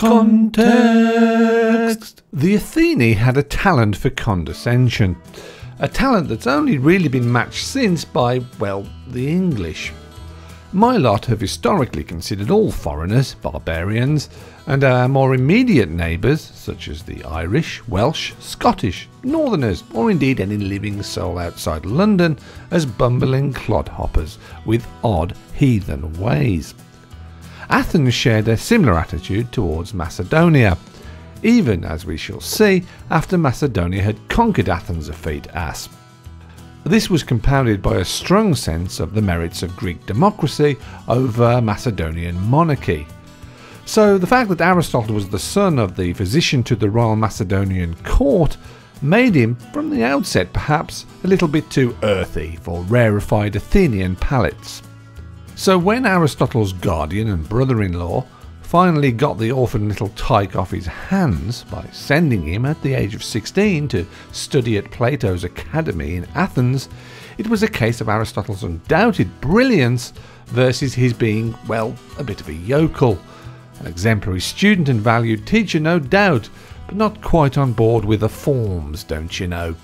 Context. The Athenians had a talent for condescension, a talent that's only really been matched since by, well, the English. My lot have historically considered all foreigners barbarians, and our more immediate neighbours, such as the Irish, Welsh, Scottish, Northerners, or indeed any living soul outside London, as bumbling clodhoppers with odd heathen ways. Athens shared a similar attitude towards Macedonia, even, as we shall see, after Macedonia had conquered Athens a fait accompli. This was compounded by a strong sense of the merits of Greek democracy over Macedonian monarchy. So the fact that Aristotle was the son of the physician to the Royal Macedonian court made him, from the outset perhaps, a little bit too earthy for rarefied Athenian palates. So when Aristotle's guardian and brother-in-law finally got the orphan little tyke off his hands by sending him at the age of 16 to study at Plato's academy in Athens, it was a case of Aristotle's undoubted brilliance versus his being, well, a bit of a yokel, an exemplary student and valued teacher no doubt, but not quite on board with the forms, don't you know.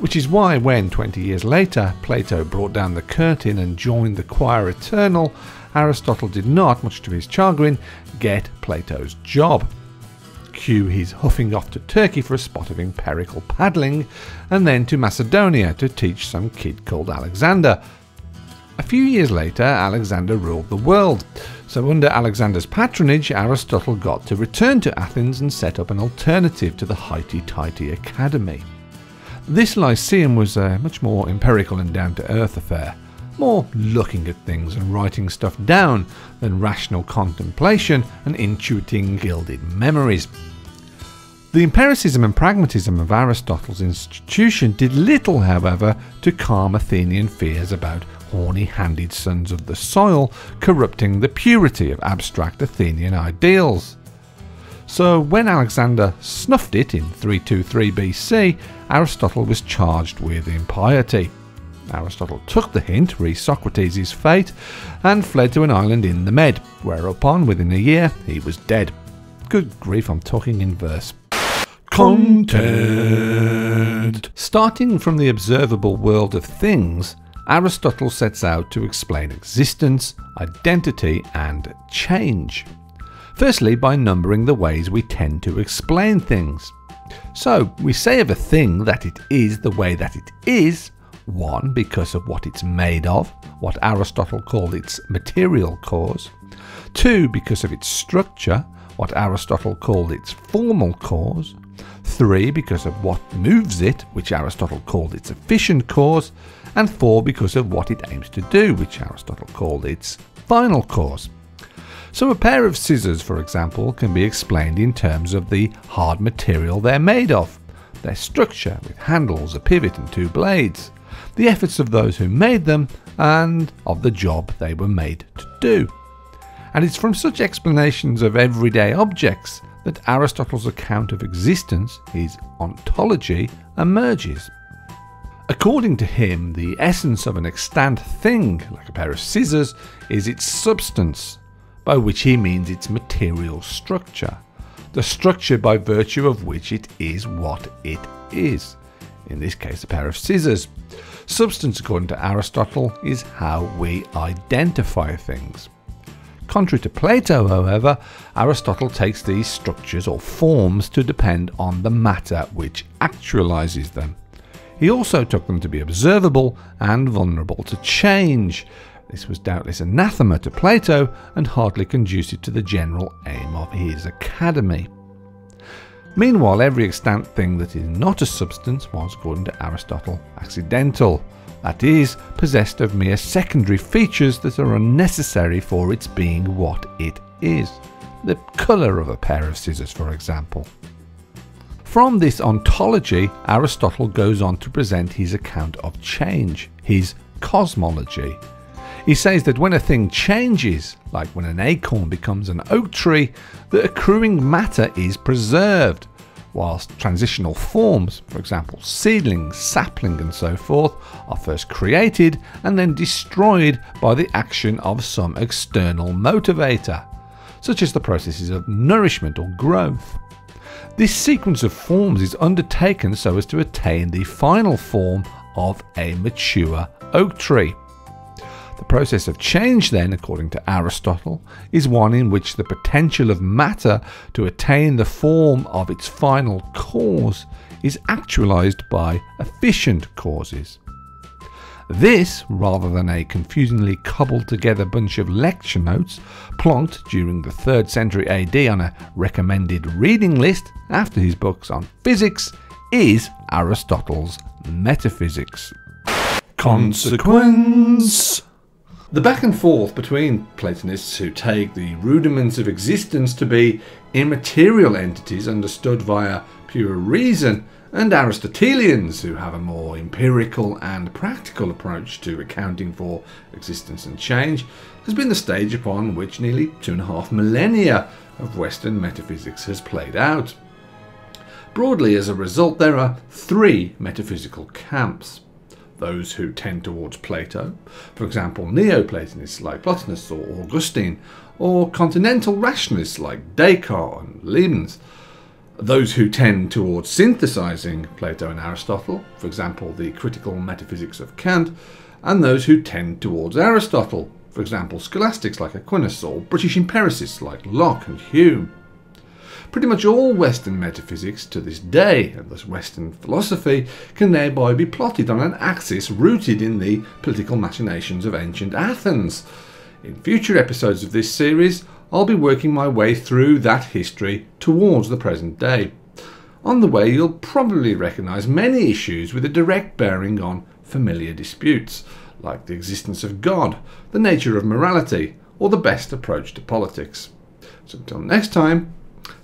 Which is why when 20 years later Plato brought down the curtain and joined the choir eternal, Aristotle did not, much to his chagrin, get Plato's job. Cue his huffing off to Turkey for a spot of empirical paddling, and then to Macedonia to teach some kid called Alexander. A few years later, Alexander ruled the world, so under Alexander's patronage, Aristotle got to return to Athens and set up an alternative to the highty-tighty academy. This Lyceum was a much more empirical and down-to-earth affair, more looking at things and writing stuff down than rational contemplation and intuiting gilded memories. The empiricism and pragmatism of Aristotle's institution did little, however, to calm Athenian fears about horny-handed sons of the soil corrupting the purity of abstract Athenian ideals. So when Alexander snuffed it in 323 BC, Aristotle was charged with impiety. Aristotle took the hint, re Socrates' fate, and fled to an island in the Med, whereupon within a year he was dead. Good grief, I'm talking in verse. Content. Starting from the observable world of things, Aristotle sets out to explain existence, identity, and change. Firstly, by numbering the ways we tend to explain things. So we say of a thing that it is the way that it is, one, because of what it's made of, what Aristotle called its material cause. Two, because of its structure, what Aristotle called its formal cause. Three, because of what moves it, which Aristotle called its efficient cause. And four, because of what it aims to do, which Aristotle called its final cause. So a pair of scissors, for example, can be explained in terms of the hard material they're made of, their structure with handles, a pivot and two blades, the efforts of those who made them, and of the job they were made to do. And it's from such explanations of everyday objects that Aristotle's account of existence, his ontology, emerges. According to him, the essence of an extant thing, like a pair of scissors, is its substance, by which he means its material structure, the structure by virtue of which it is what it is, in this case a pair of scissors. Substance, according to Aristotle, is how we identify things. Contrary to Plato, however, Aristotle takes these structures or forms to depend on the matter which actualizes them. He also took them to be observable and vulnerable to change. This was doubtless anathema to Plato and hardly conducive to the general aim of his academy. Meanwhile, every extant thing that is not a substance was, according to Aristotle, accidental, that is, possessed of mere secondary features that are unnecessary for its being what it is, the colour of a pair of scissors, for example. From this ontology, Aristotle goes on to present his account of change, his cosmology. He says that when a thing changes, like when an acorn becomes an oak tree, the accruing matter is preserved, whilst transitional forms, for example seedling, sapling and so forth, are first created and then destroyed by the action of some external motivator. such as the processes of nourishment or growth. This sequence of forms is undertaken so as to attain the final form of a mature oak tree. The process of change then, according to Aristotle, is one in which the potential of matter to attain the form of its final cause is actualized by efficient causes. This, rather than a confusingly cobbled together bunch of lecture notes plonked during the 3rd century AD on a recommended reading list after his books on physics, is Aristotle's metaphysics. Consequence. The back and forth between Platonists who take the rudiments of existence to be immaterial entities understood via pure reason, and Aristotelians, who have a more empirical and practical approach to accounting for existence and change, has been the stage upon which nearly 2.5 millennia of Western metaphysics has played out. Broadly, as a result, there are 3 metaphysical camps. Those who tend towards Plato, for example Neoplatonists like Plotinus or Augustine, or continental rationalists like Descartes and Leibniz. Those who tend towards synthesizing Plato and Aristotle, for example the critical metaphysics of Kant, and those who tend towards Aristotle, for example scholastics like Aquinas or British empiricists like Locke and Hume. Pretty much all Western metaphysics to this day, and thus Western philosophy, can thereby be plotted on an axis rooted in the political machinations of ancient Athens. In future episodes of this series, I'll be working my way through that history towards the present day. On the way, you'll probably recognise many issues with a direct bearing on familiar disputes, like the existence of God, the nature of morality, or the best approach to politics. So until next time,